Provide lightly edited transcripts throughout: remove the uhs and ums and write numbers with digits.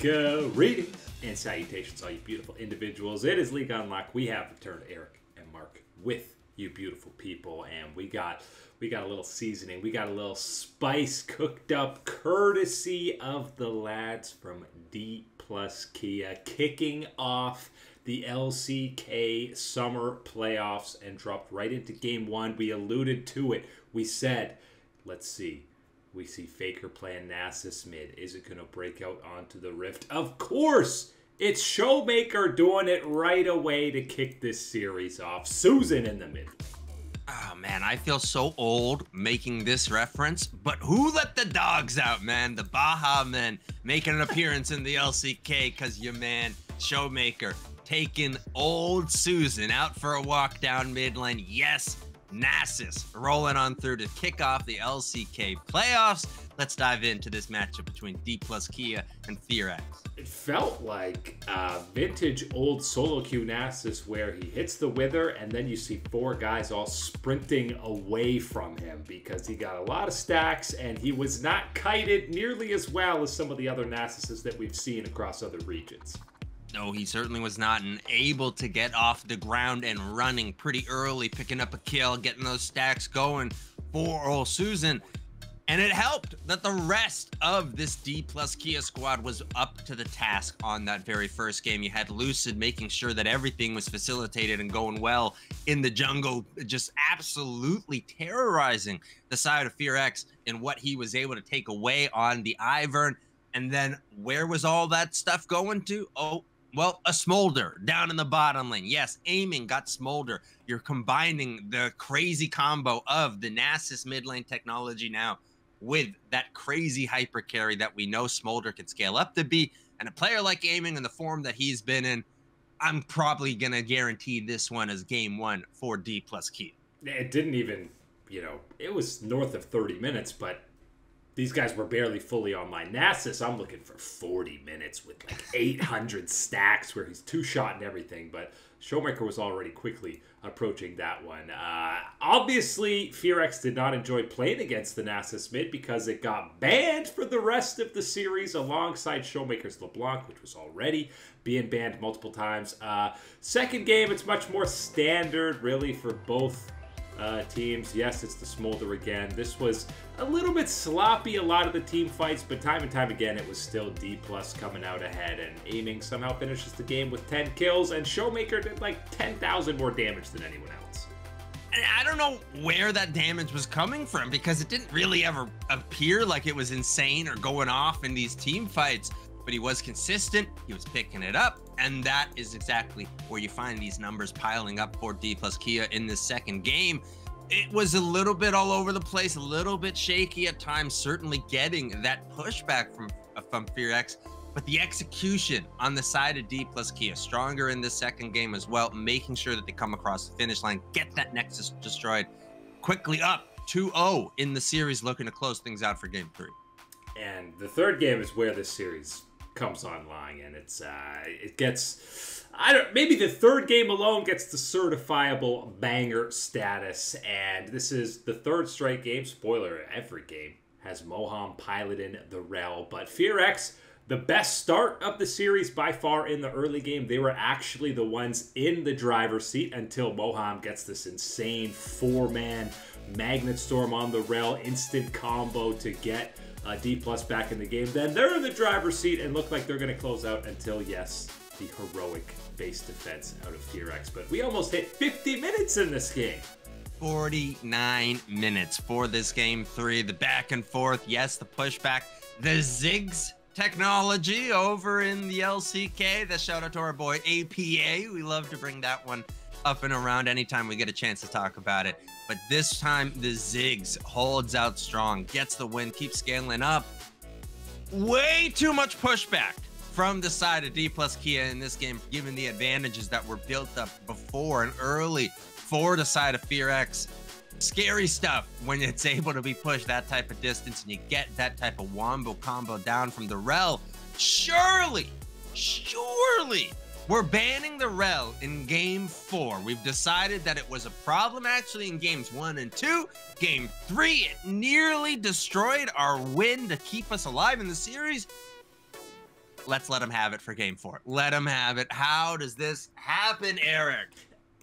Greetings and salutations, all you beautiful individuals. It is League Unlock. We have returned Eric and Mark with you beautiful people, and we got a little seasoning, we got a little spice cooked up courtesy of the lads from D plus Kia, kicking off the LCK summer playoffs and dropped right into game one. We alluded to it. We said, let's see. We see Faker playing Nasus mid. Is it going to break out onto the Rift? Of course! It's Showmaker doing it right away to kick this series off. Susan in the mid. Oh, man, I feel so old making this reference, but who let the dogs out, man? The Baja men making an appearance in the LCK because your man, Showmaker, taking old Susan out for a walk down mid lane. Yes, Nasus rolling on through to kick off the LCK playoffs. Let's dive into this matchup between D plus Kia and Fearx. It felt like vintage old solo queue Nasus where he hits the wither and then you see four guys all sprinting away from him because he got a lot of stacks and he was not kited nearly as well as some of the other Nasuses that we've seen across other regions. No, he certainly was not, and able to get off the ground and running pretty early, picking up a kill, getting those stacks going for old Susan. And it helped that the rest of this D plus Kia squad was up to the task on that very first game. You had Lucid making sure that everything was facilitated and going well in the jungle, just absolutely terrorizing the side of Fearx and what he was able to take away on the Ivern. And then where was all that stuff going to? Oh, well, a Smolder down in the bottom lane. Yes, aiming got Smolder. You're combining the crazy combo of the Nasus mid lane technology now with that crazy hyper carry that we know Smolder can scale up to be. And a player like aiming in the form that he's been in, I'm probably going to guarantee this one as game one for D plus Kia. It didn't even, you know, it was north of 30 minutes, but these guys were barely fully online. Nasus, I'm looking for 40 minutes with like 800 stacks where he's two-shot and everything, but Showmaker was already quickly approaching that one. Obviously, Fearx did not enjoy playing against the Nasus mid because it got banned for the rest of the series alongside Showmaker's LeBlanc, which was already being banned multiple times. Second game, it's much more standard, really, for both teams. Yes, it's the Smolder again. This was a little bit sloppy, a lot of the team fights, but time and time again, it was still D plus coming out ahead, and aiming somehow finishes the game with 10 kills, and Showmaker did like 10,000 more damage than anyone else. And I don't know where that damage was coming from because it didn't really ever appear like it was insane or going off in these team fights, but he was consistent, he was picking it up, and that is exactly where you find these numbers piling up for D plus Kia in this second game. It was a little bit all over the place, a little bit shaky at times, certainly getting that pushback from Fearx, but the execution on the side of D plus Kia, stronger in this second game as well, making sure that they come across the finish line, get that Nexus destroyed, quickly up 2-0 in the series, looking to close things out for game three. And the third game is where this series comes online, and it's it gets, I don't, maybe the third game alone gets the certifiable banger status. And this is the third straight game, spoiler, every game has Moham piloting the Rell, but Fearx, the best start of the series by far in the early game. They were actually the ones in the driver's seat until Moham gets this insane four-man magnet storm on the Rell, instant combo to get D plus back in the game. Then they're in the driver's seat and look like they're going to close out until, yes, the heroic base defense out of Fearx. But we almost hit 50 minutes in this game. 49 minutes for this game three. The back and forth, yes, the pushback, the Ziggs technology over in the LCK. The shout out to our boy APA. We love to bring that one up and around anytime we get a chance to talk about it. But this time, the Ziggs holds out strong, gets the win, keeps scaling up. Way too much pushback from the side of D plus Kia in this game, given the advantages that were built up before and early for the side of Fearx. Scary stuff when it's able to be pushed that type of distance and you get that type of wombo combo down from the Rell. Surely, we're banning the Rell in game four. We've decided that it was a problem actually in games 1 and 2. Game three, it nearly destroyed our win to keep us alive in the series. Let's let him have it for game four. Let him have it. How does this happen, Eric?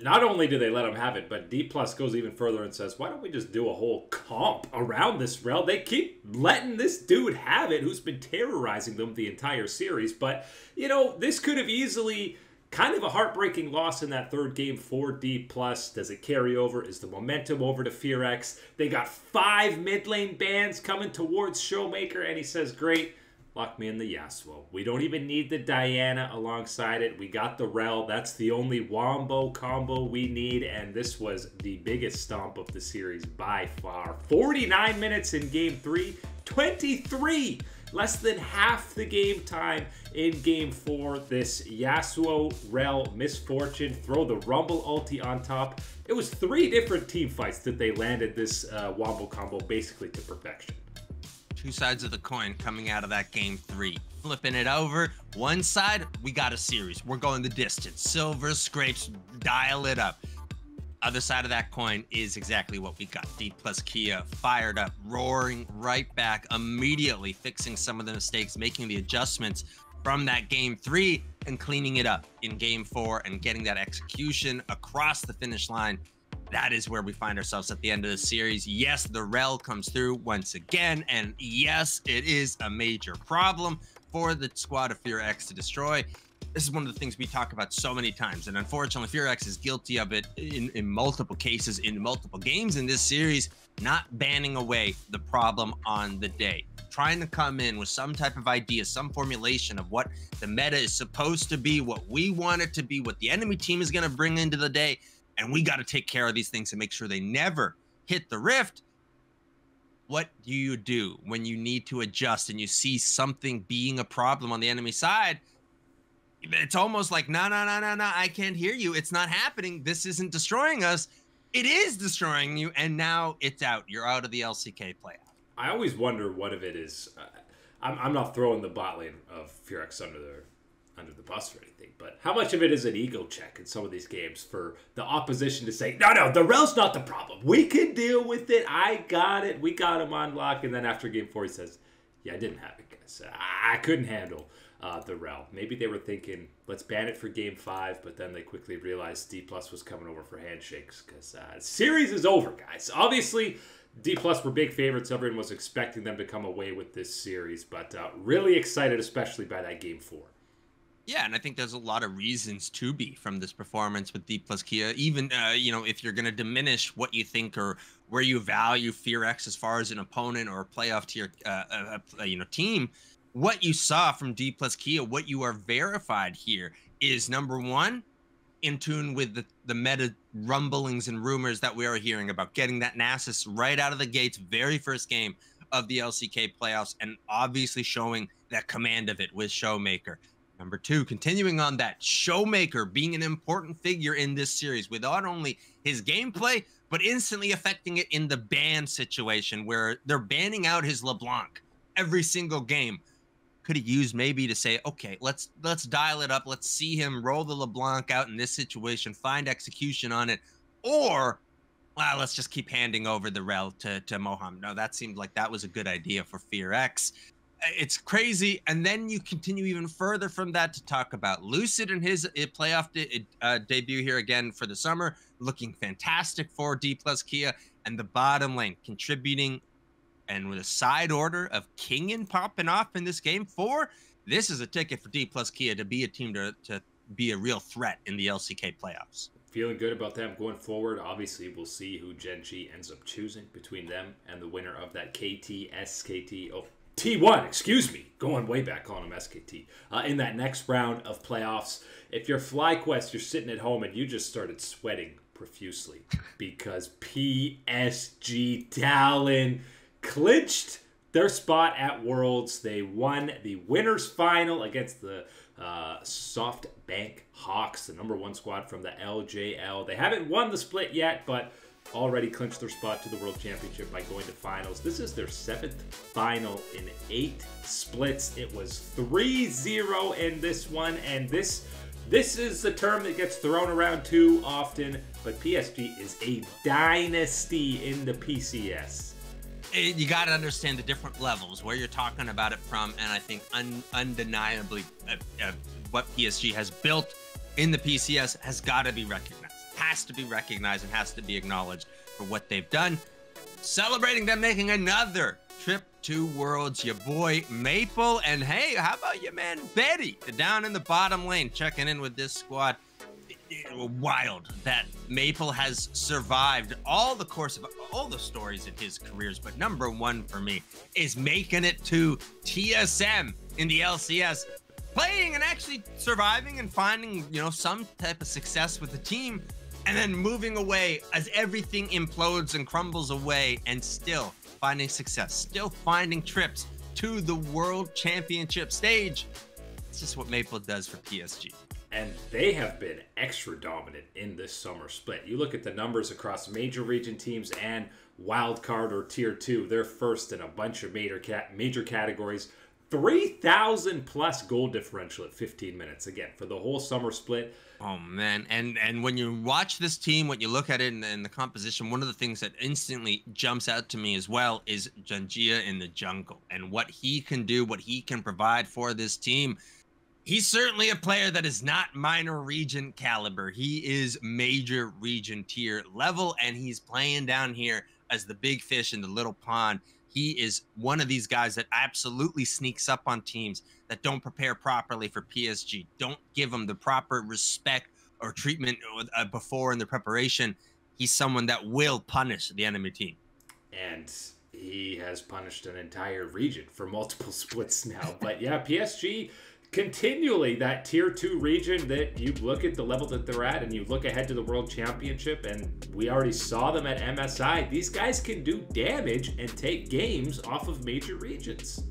Not only do they let him have it, but D plus goes even further and says, why don't we just do a whole comp around this Rell? They keep letting this dude have it who's been terrorizing them the entire series. But, you know, this could have easily... kind of a heartbreaking loss in that third game for D+. Does it carry over? Is the momentum over to Fearx? They got 5 mid lane bans coming towards Showmaker, and he says, great, lock me in the Yasuo. We don't even need the Diana alongside it. We got the Rell. That's the only wombo combo we need, and this was the biggest stomp of the series by far. 49 minutes in game 3, 23! Less than half the game time in game 4. This Yasuo Rell misfortune, throw the Rumble ulti on top. It was 3 different team fights that they landed this wombo combo basically to perfection. Two sides of the coin coming out of that game 3. Flipping it over, one side, we got a series. We're going the distance. Silver scrapes, dial it up. Other side of that coin is exactly what we got. D plus Kia fired up, roaring right back, immediately fixing some of the mistakes, making the adjustments from that game 3 and cleaning it up in game 4 and getting that execution across the finish line. That is where we find ourselves at the end of the series. Yes, the Rell comes through once again, and yes, it is a major problem for the squad of Fearx to destroy. This is one of the things we talk about so many times, and unfortunately, Fearx is guilty of it in multiple cases, in multiple games in this series, not banning away the problem on the day. Trying to come in with some type of idea, some formulation of what the meta is supposed to be, what we want it to be, what the enemy team is going to bring into the day, and we got to take care of these things and make sure they never hit the rift. What do you do when you need to adjust and you see something being a problem on the enemy side? It's almost like, no, no, no, no, no, I can't hear you. It's not happening. This isn't destroying us. It is destroying you, and now it's out. You're out of the LCK playoff. I always wonder what of it is. I'm not throwing the bot lane of Fearx under the bus or anything, but how much of it is an ego check in some of these games for the opposition to say, no, no, the Rell's not the problem. We can deal with it. I got it. We got him on lock. And then after game 4, he says, yeah, I didn't have it, guys. I couldn't handle the Rell. Maybe they were thinking, let's ban it for game 5, but then they quickly realized D plus was coming over for handshakes because series is over, guys. Obviously, D plus were big favorites. Everyone was expecting them to come away with this series, but really excited, especially by that game 4. Yeah, and I think there's a lot of reasons to be from this performance with D plus Kia. Even, you know, if you're going to diminish what you think or where you value Fearx as far as an opponent or a playoff tier, you know, team, what you saw from D plus Kia, what you are verified here is, number one, in tune with the meta rumblings and rumors that we are hearing about, getting that Nasus right out of the gates, very first game of the LCK playoffs, and obviously showing that command of it with Showmaker. Number two, continuing on that, Showmaker being an important figure in this series with not only his gameplay, but instantly affecting it in the ban situation where they're banning out his LeBlanc every single game. Could have used maybe to say, okay, let's dial it up. Let's see him roll the LeBlanc out in this situation, find execution on it, or well, let's just keep handing over the Rell to Moham. No, that seemed like that was a good idea for Fearx. It's crazy, and then you continue even further from that to talk about Lucid and his playoff debut here again for the summer, looking fantastic for D plus Kia, and the bottom lane contributing, and with a side order of Kingan popping off in this game 4, this is a ticket for D plus Kia to be a team to be a real threat in the LCK playoffs. Feeling good about them going forward. Obviously, we'll see who Genji ends up choosing between them and the winner of that SKT. Oh. T1, excuse me, going way back, calling him SKT, in that next round of playoffs. If you're FlyQuest, you're sitting at home and you just started sweating profusely because PSG Talon clinched their spot at Worlds. They won the winner's final against the SoftBank Hawks, the #1 squad from the LJL. They haven't won the split yet, but already clinched their spot to the World Championship by going to finals. This is their 7th final in 8 splits. It was 3-0 in this one, and this is the term that gets thrown around too often, but PSG is a dynasty in the PCS. you got to understand the different levels where you're talking about it from, and I think undeniably what PSG has built in the PCS has got to be recognized, has to be recognized, and has to be acknowledged for what they've done. Celebrating them making another trip to Worlds, your boy Maple, and hey, how about your man Betty down in the bottom lane checking in with this squad. Wild that Maple has survived all the course of all the stories in his careers, but number one for me is making it to TSM in the LCS, playing and actually surviving and finding, you know, some type of success with the team, and then moving away as everything implodes and crumbles away, and still finding success, still finding trips to the World Championship stage. It's just what Maple does for PSG. And they have been extra dominant in this summer split. You look at the numbers across major region teams and wildcard or tier 2, they're first in a bunch of major categories. 3,000 plus goal differential at 15 minutes, again, for the whole summer split. Oh, man. And when you watch this team, when you look at it in the composition, one of the things that instantly jumps out to me as well is Janjia in the jungle and what he can do, what he can provide for this team. He's certainly a player that is not minor region caliber. He is major region tier level, and he's playing down here as the big fish in the little pond. He is one of these guys that absolutely sneaks up on teams that don't prepare properly for PSG, don't give them the proper respect or treatment before in the preparation. He's someone that will punish the enemy team. And he has punished an entire region for multiple splits now. But yeah, PSG... continually that tier 2 region, that you look at the level that they're at and you look ahead to the World Championship, and we already saw them at MSI. These guys can do damage and take games off of major regions.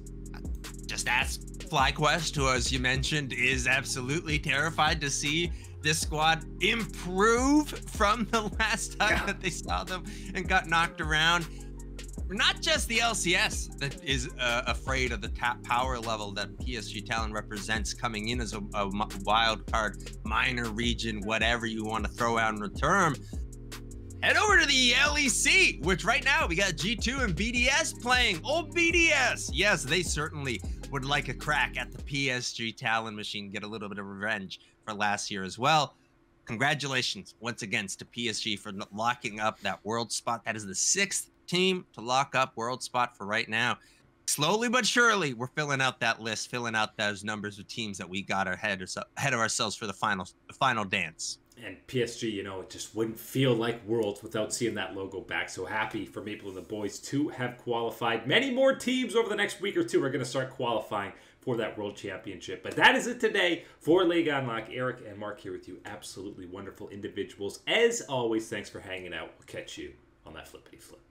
Just ask FlyQuest, who, as you mentioned, is absolutely terrified to see this squad improve from the last time that they saw them and got knocked around. Not just the LCS that is afraid of the power level that PSG Talon represents, coming in as a wild card, minor region, whatever you want to throw out in the term. Head over to the LEC, which right now we got G2 and BDS playing. Old BDS. Yes, they certainly would like a crack at the PSG Talon machine, get a little bit of revenge for last year as well. Congratulations once again to PSG for locking up that world spot. That is the 6th team to lock up world spot for right now. Slowly but surely, we're filling out that list, filling out those numbers of teams that we got ahead of ourselves for the final dance. And PSG, you know, it just wouldn't feel like Worlds without seeing that logo back. So happy for Maple and the boys to have qualified. Many more teams over the next week or two are going to start qualifying for that World Championship. But that is it today for League Unlock. Eric and Mark here with you, absolutely wonderful individuals as always. Thanks for hanging out. We'll catch you on that flippity flip.